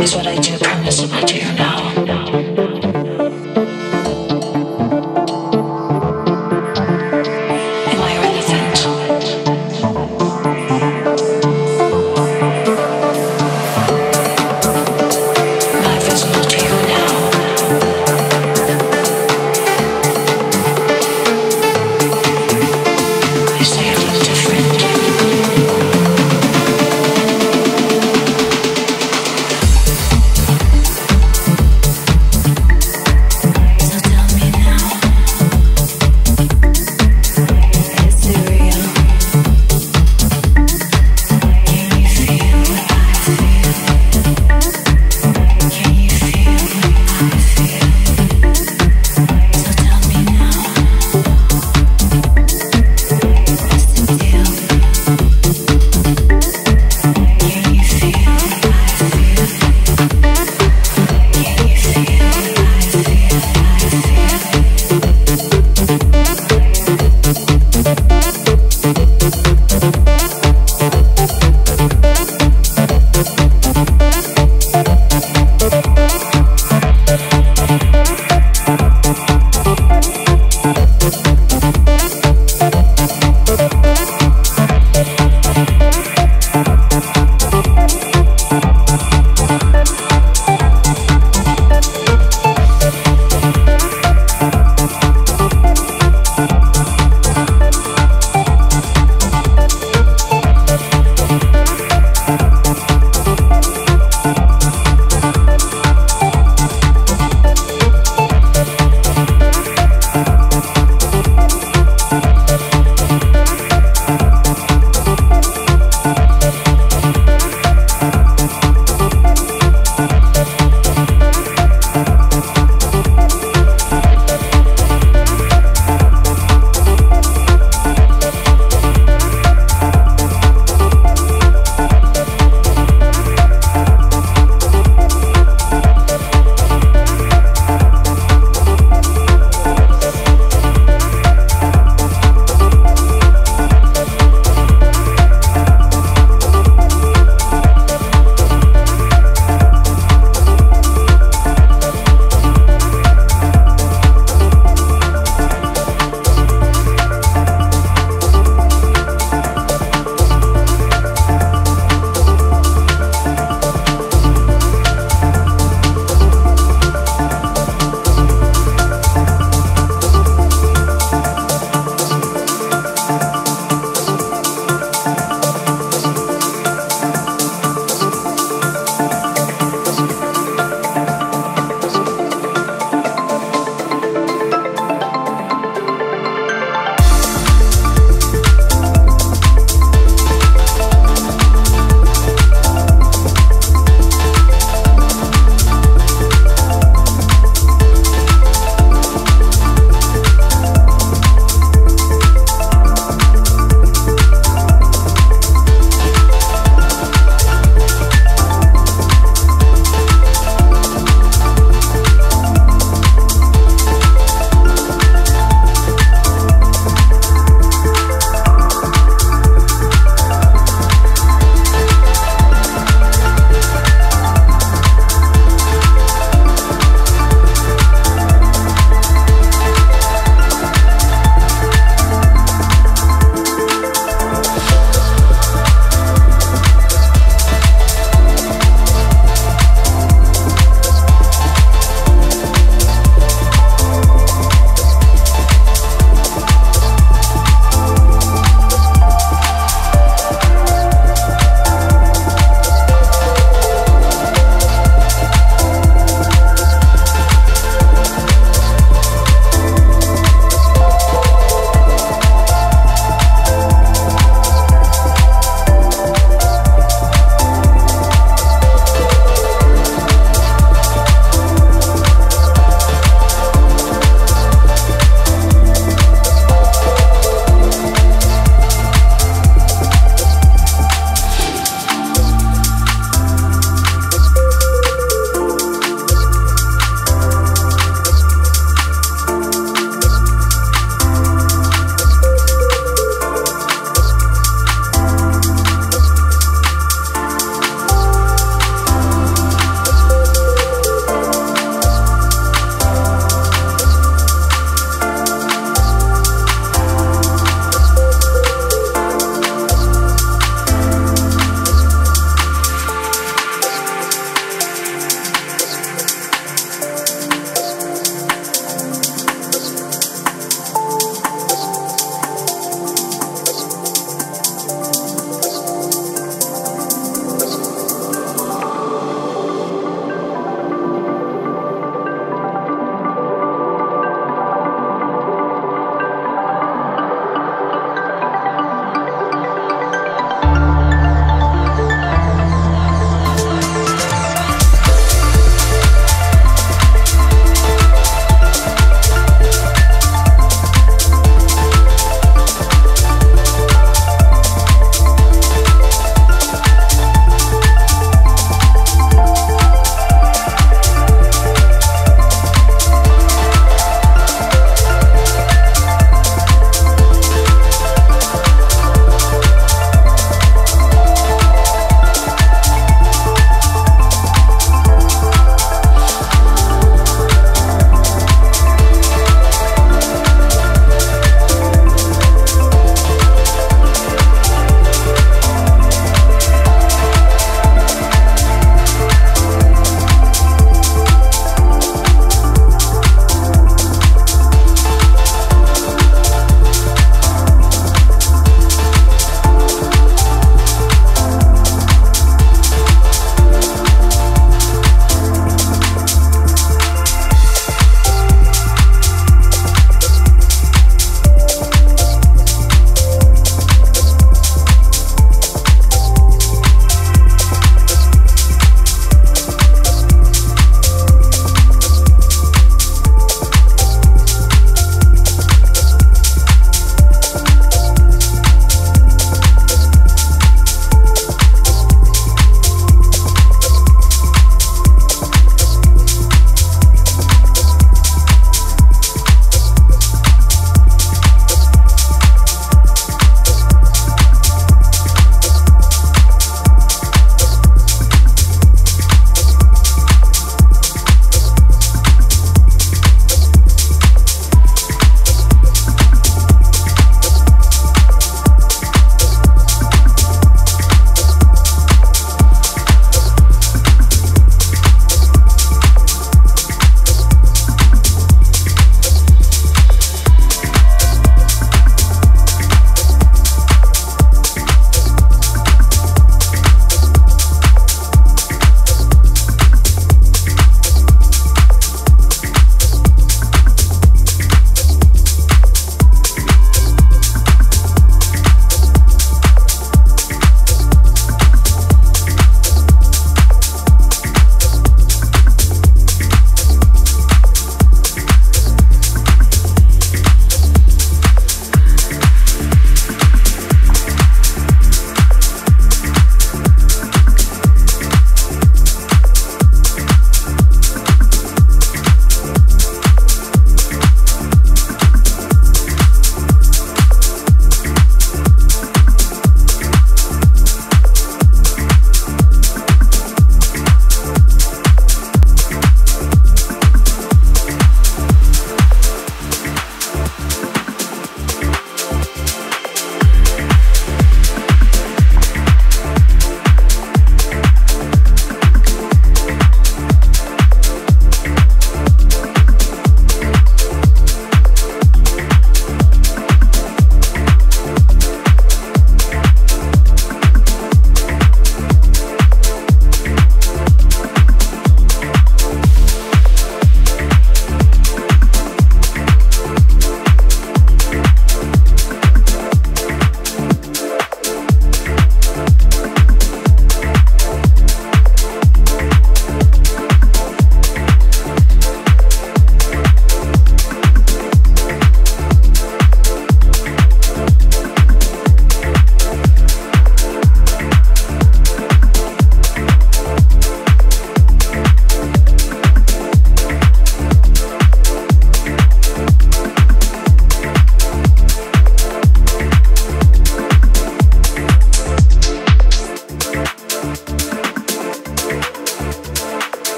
It's what I do, promise what I do now.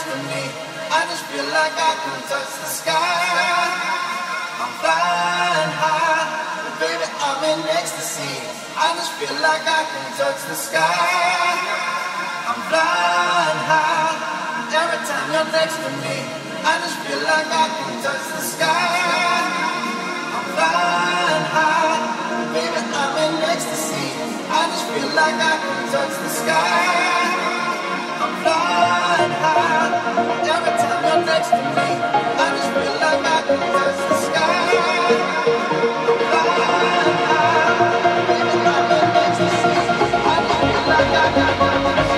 dance with me. I just feel like I can touch the sky. I'm flying high, but baby, I'm in ecstasy. I just feel like I can touch the sky. I'm flying high, and every time you're next to me, I just feel like I can touch the sky. I'm flying high, baby, I'm in ecstasy. I just feel like I can touch the sky. Flying high, every time you're next to me, I just feel like I can touch the sky. Flying high, baby, I'm in ecstasy. I just feel like I can touch the sky.